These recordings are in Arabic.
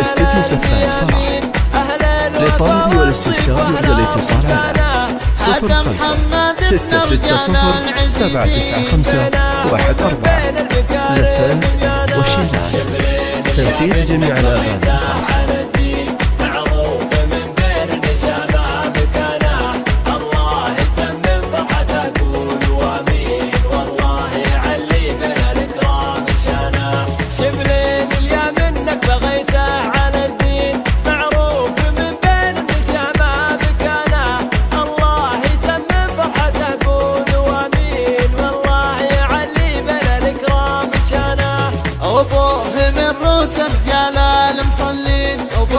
استديو زفات فرح. للطلب والاستفسار يرجى الاتصال على 05 660 795 14. زفات وشيلات. تنفيذ جميع الأغاني الخاصة. رجال مصلين أبو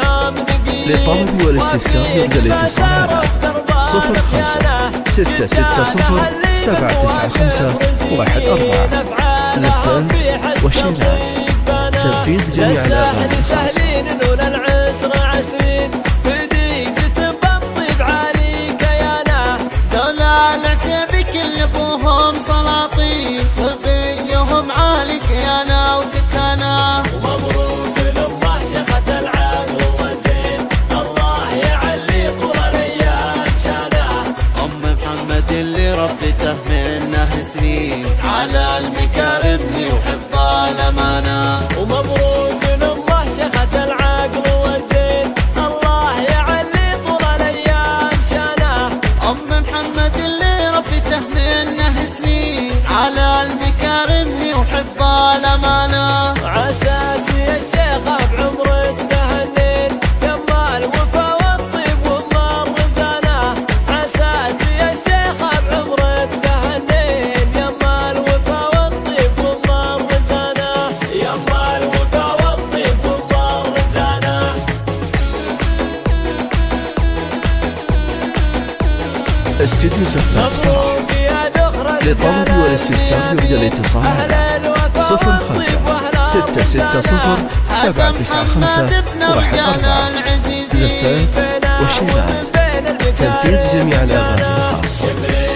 للطلب والاستفسار يرجى الاتصال على 05 660 795 14. زفات وشيلات. تنفيذ جميع الأغاني الخاصة. على المكارم وحفظ الأمانة، ومبروك لأمه شيخة العقل والزين، الله يعلي طول الأيام شانه، أم محمد اللي ربته منه سنين على المكارم وحفظ الأمانة، عساسي يا شيخة بعمر استهنين يما الوفا والطيب وما الرزانة، عساسي يا شيخة بعمر استديو زفات فرح. للطلب والاستفسار يرجى الاتصال على 05 660 795 14. زفات وشيلات. تنفيذ جميع الأغاني الخاصة.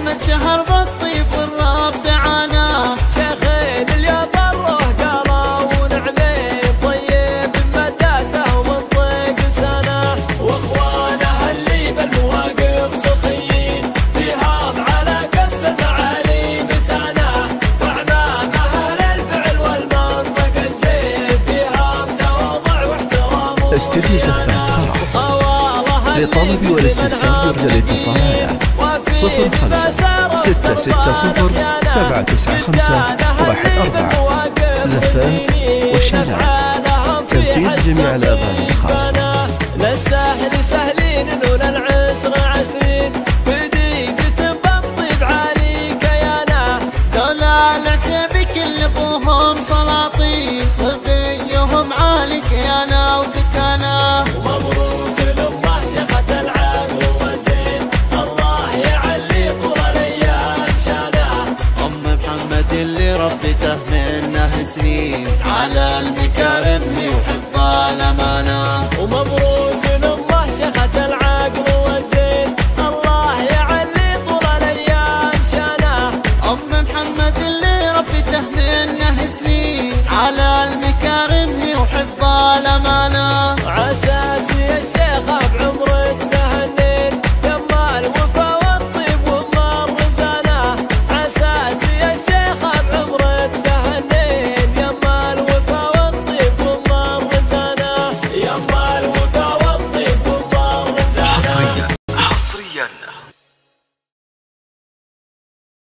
محمد شهر بالطيب والرب دعانا، شيخين اليا ضره قالوا ونعمين طيب مداته ومنطق لسانه، واخوانه اللي بالمواقف سخيين تهاب على كسب المعالي بتانا، واعمام اهل الفعل والمنطق الزين تهاب تواضع واحترام. استديو زفات فرح. للطلب والاستفسار يرجى الاتصال على 05 660 795 14. زفات وشيلات. تنفيذ جميع الأغاني الخاصة.